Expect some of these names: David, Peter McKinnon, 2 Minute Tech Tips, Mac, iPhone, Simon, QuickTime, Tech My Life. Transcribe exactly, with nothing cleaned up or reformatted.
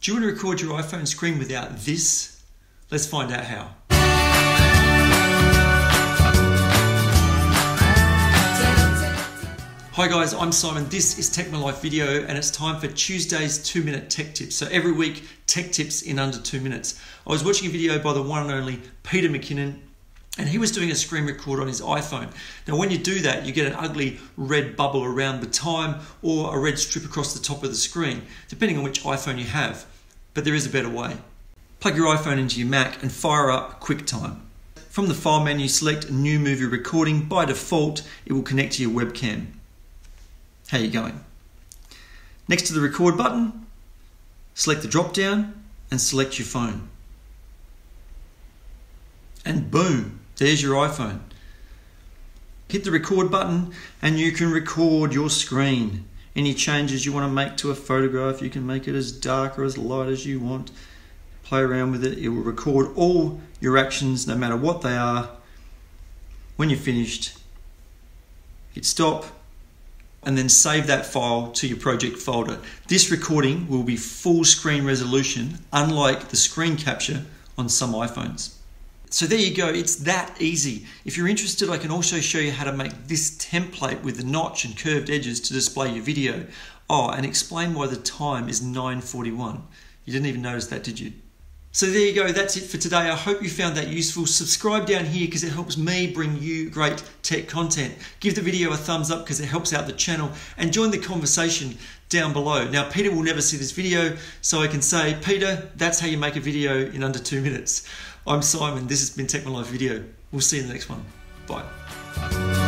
Do you want to record your iPhone screen without this? Let's find out how. Hi guys, I'm Simon. This is Tech My Life video and it's time for Tuesday's two minute Tech Tips. So every week, tech tips in under two minutes. I was watching a video by the one and only Peter McKinnon and he was doing a screen record on his iPhone. Now when you do that, you get an ugly red bubble around the time or a red strip across the top of the screen, depending on which iPhone you have. But there is a better way. Plug your iPhone into your Mac and fire up QuickTime. From the file menu, select New Movie Recording. By default, it will connect to your webcam. How are you going? Next to the record button, select the drop down and select your phone. And boom, there's your iPhone. Hit the record button and you can record your screen. Any changes you want to make to a photograph, you can make it as dark or as light as you want. Play around with it. It will record all your actions, no matter what they are. When you're finished, hit stop and then save that file to your project folder. This recording will be full screen resolution, unlike the screen capture on some iPhones. So there you go, it's that easy. If you're interested, I can also show you how to make this template with the notch and curved edges to display your video. Oh, and explain why the time is nine forty-one. You didn't even notice that, did you? So there you go, that's it for today. I hope you found that useful. Subscribe down here because it helps me bring you great tech content. Give the video a thumbs up because it helps out the channel, and join the conversation down below. Now Peter will never see this video, so I can say, Peter, that's how you make a video in under two minutes. I'm Simon, this has been Tech My Life Video. We'll see you in the next one. Bye.